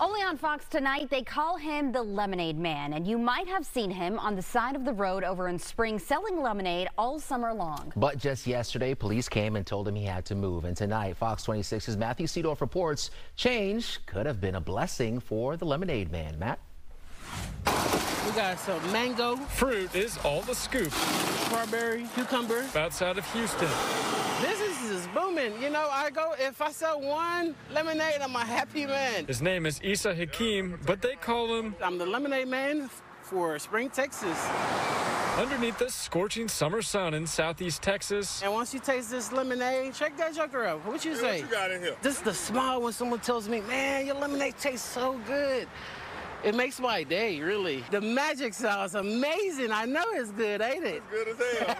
Only on Fox tonight, they call him the Lemonade Man, and you might have seen him on the side of the road over in Spring selling lemonade all summer long. But just yesterday, police came and told him he had to move, and tonight, Fox 26's Matthew Seedorf reports change could have been a blessing for the Lemonade Man. Matt? We got some mango. Fruit is all the scoop. Strawberry, cucumber. Outside of Houston. This is booming. You know, I go, if I sell one lemonade, I'm a happy man. His name is Issa Hakeem, but they call him... I'm the Lemonade Man for Spring, Texas. Underneath this scorching summer sun in southeast Texas. And once you taste this lemonade, check that joker up. What you say? What you got in here? This is the smile when someone tells me, man, your lemonade tastes so good. It makes my day, really. The magic sauce, amazing. I know it's good, ain't it? It's good as hell,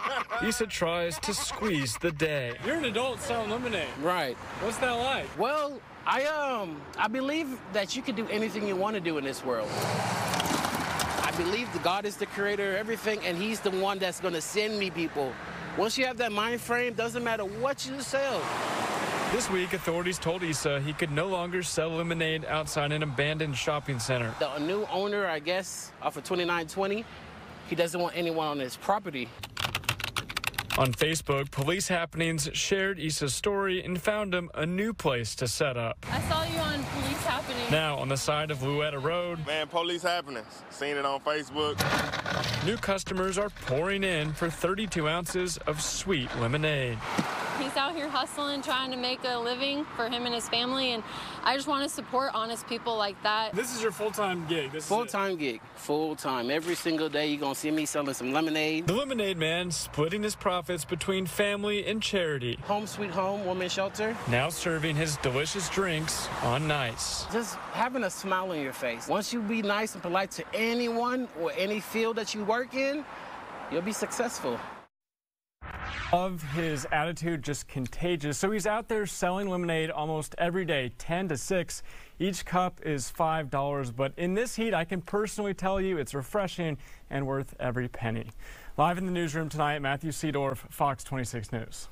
man. Issa tries to squeeze the day. You're an adult selling lemonade. Right. What's that like? Well, I believe that you can do anything you want to do in this world. I believe that God is the creator of everything, and he's the one that's going to send me people. Once you have that mind frame, doesn't matter what you sell. This week, authorities told Issa he could no longer sell lemonade outside an abandoned shopping center. The new owner, I guess, off of 2920, he doesn't want anyone on his property. On Facebook, Police Happenings shared Issa's story and found him a new place to set up. I saw you on Police Happenings. Now on the side of Louetta Road. Man, Police Happenings. Seen it on Facebook. New customers are pouring in for 32 ounces of sweet lemonade. He's out here hustling, trying to make a living for him and his family, and I just want to support honest people like that. This is your full-time gig? Full-time. Every single day you're going to see me selling some lemonade. The Lemonade Man splitting his profits between family and charity. Home Sweet Home Women's Shelter. Now serving his delicious drinks on nights. Just having a smile on your face. Once you be nice and polite to anyone or any field that you work in, you'll be successful. Of his attitude, just contagious. So he's out there selling lemonade almost every day, 10 to 6. Each cup is $5, but in this heat, I can personally tell you it's refreshing and worth every penny. Live in the newsroom tonight, Matthew Seedorf, Fox 26 News.